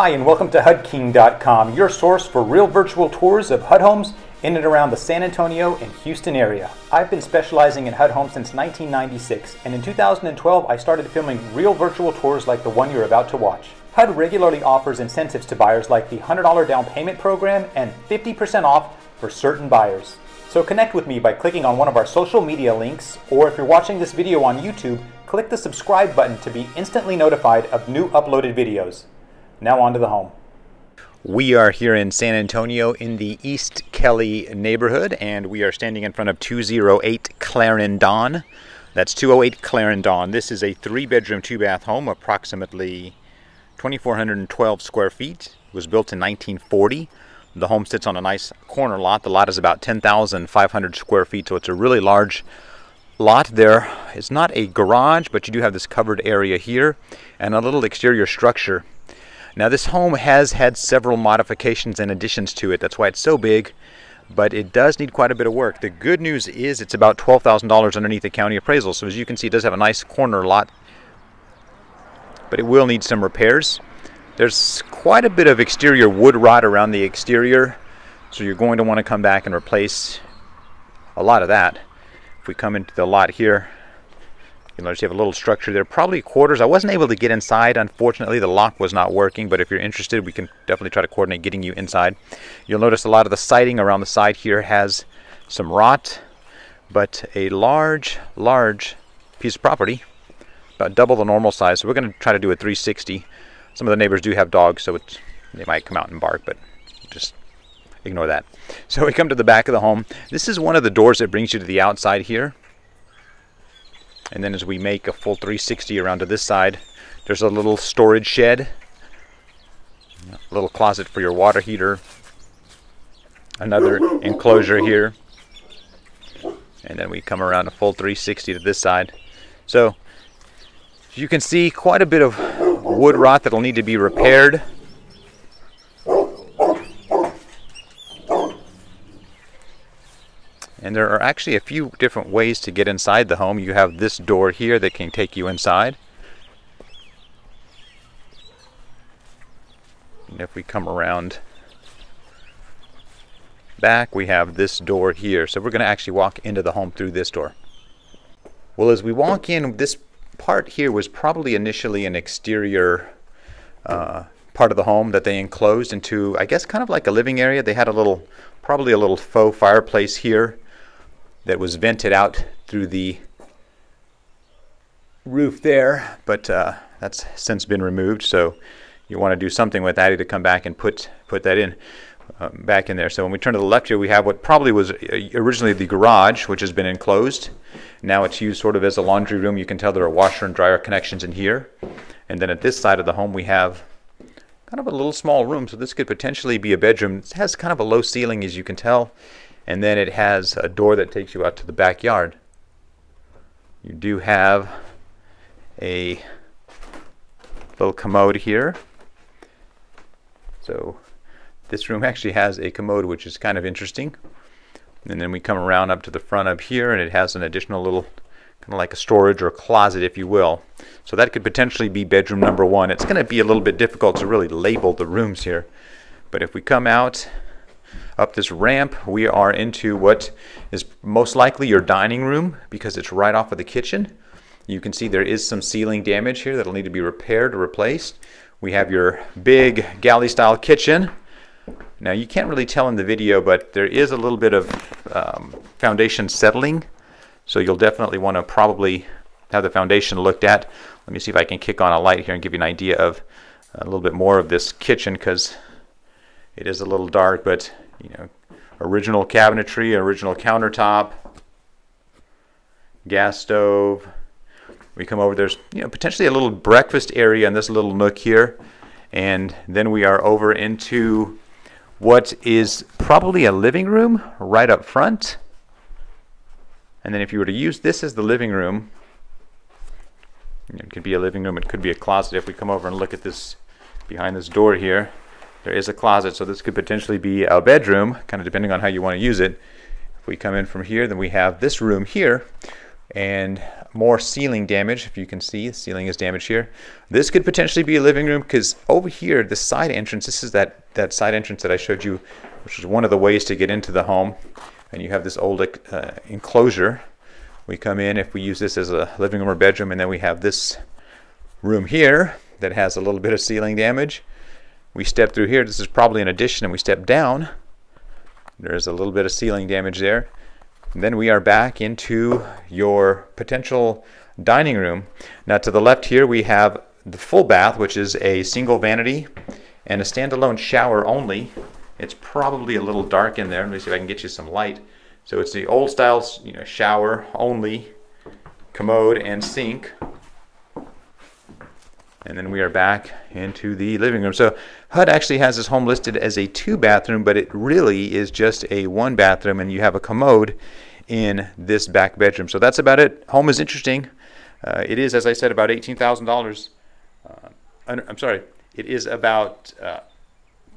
Hi, and welcome to hudking.com, your source for real virtual tours of HUD homes in and around the San Antonio and Houston area. I've been specializing in HUD homes since 1996, and in 2012 I started filming real virtual tours like the one you're about to watch. HUD regularly offers incentives to buyers like the $100 down payment program and 50% off for certain buyers. So connect with me by clicking on one of our social media links, or if you're watching this video on YouTube, click the subscribe button to be instantly notified of new uploaded videos. Now on to the home. We are here in San Antonio in the East Kelly neighborhood, and we are standing in front of 208 Clarendon. That's 208 Clarendon. This is a 3-bedroom, 2-bath home, approximately 2,412 square feet. It was built in 1940. The home sits on a nice corner lot. The lot is about 10,500 square feet, so it's a really large lot there. It's not a garage, but you do have this covered area here and a little exterior structure. Now, this home has had several modifications and additions to it. That's why it's so big, but it does need quite a bit of work. The good news is it's about $12,000 underneath the county appraisal. So as you can see, it does have a nice corner lot, but it will need some repairs. There's quite a bit of exterior wood rot around the exterior, so you're going to want to come back and replace a lot of that. If we come into the lot here, you notice you have a little structure there, probably quarters. I wasn't able to get inside, unfortunately. The lock was not working, but if you're interested, we can definitely try to coordinate getting you inside. You'll notice a lot of the siding around the side here has some rot, but a large piece of property, about double the normal size. So we're going to try to do a 360. Some of the neighbors do have dogs, so they might come out and bark, but just ignore that. So we come to the back of the home. This is one of the doors that brings you to the outside here. And then as we make a full 360 around to this side, there's a little storage shed, a little closet for your water heater, another enclosure here, and then we come around a full 360 to this side. So you can see quite a bit of wood rot that'll need to be repaired. And there are actually a few different ways to get inside the home. You have this door here that can take you inside. And if we come around back, we have this door here. So we're going to actually walk into the home through this door. Well, as we walk in, this part here was probably initially an exterior part of the home that they enclosed into, I guess, kind of like a living area. They had a little, probably a little faux fireplace here that was vented out through the roof there, but that's since been removed, so you want to do something with that to come back and put that in back in there. So when we turn to the left here, we have what probably was originally the garage, which has been enclosed. Now it's used sort of as a laundry room. You can tell there are washer and dryer connections in here. And then at this side of the home, we have kind of a little small room, so this could potentially be a bedroom. It has kind of a low ceiling, as you can tell. And then it has a door that takes you out to the backyard. You do have a little commode here. So this room actually has a commode, which is kind of interesting. And then we come around up to the front up here, and it has an additional little, kind of like a storage or closet, if you will. So that could potentially be bedroom number one. It's going to be a little bit difficult to really label the rooms here. But if we come out up this ramp, we are into what is most likely your dining room, because it's right off of the kitchen. You can see there is some ceiling damage here that'll need to be repaired or replaced. We have your big galley-style kitchen. Now, you can't really tell in the video, but there is a little bit of foundation settling. So you'll definitely want to probably have the foundation looked at. Let me see if I can kick on a light here and give you an idea of a little bit more of this kitchen, because it is a little dark, but you know, original cabinetry, original countertop, gas stove. We come over, there's, you know, potentially a little breakfast area in this little nook here. And then we are over into what is probably a living room right up front. And then if you were to use this as the living room, it could be a living room, it could be a closet. If we come over and look at this behind this door here, there is a closet, so this could potentially be a bedroom, kind of depending on how you want to use it. If we come in from here, then we have this room here, and more ceiling damage. If you can see, the ceiling is damaged here. This could potentially be a living room, because over here, the side entrance, this is that side entrance that I showed you, which is one of the ways to get into the home. And you have this old enclosure. We come in, if we use this as a living room or bedroom, and then we have this room here that has a little bit of ceiling damage. We step through here, this is probably an addition, and we step down. There's a little bit of ceiling damage there. And then we are back into your potential dining room. Now to the left here we have the full bath, which is a single vanity and a standalone shower only. It's probably a little dark in there. Let me see if I can get you some light. So it's the old style, you know, shower only, commode and sink. And then we are back into the living room. So HUD actually has this home listed as a 2-bathroom, but it really is just a 1-bathroom, and you have a commode in this back bedroom. So that's about it. Home is interesting. It is, as I said, about $18,000. I'm sorry, it is about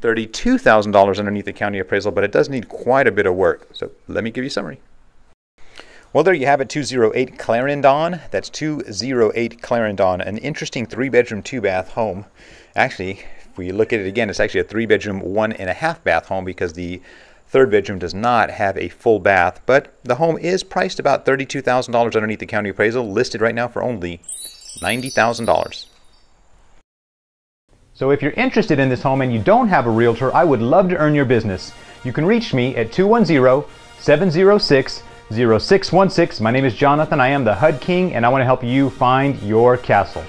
$32,000 underneath the county appraisal, but it does need quite a bit of work. So let me give you a summary. Well, there you have it, 208 Clarendon. That's 208 Clarendon, an interesting 3-bedroom, 2-bath home. Actually, if we look at it again, it's actually a 3-bedroom, 1.5-bath home, because the 3rd bedroom does not have a full bath. But the home is priced about $32,000 underneath the county appraisal, listed right now for only $90,000. So if you're interested in this home and you don't have a realtor, I would love to earn your business. You can reach me at 210-706-0616. My name is Jonathan. I am the HUD King, and I want to help you find your castle.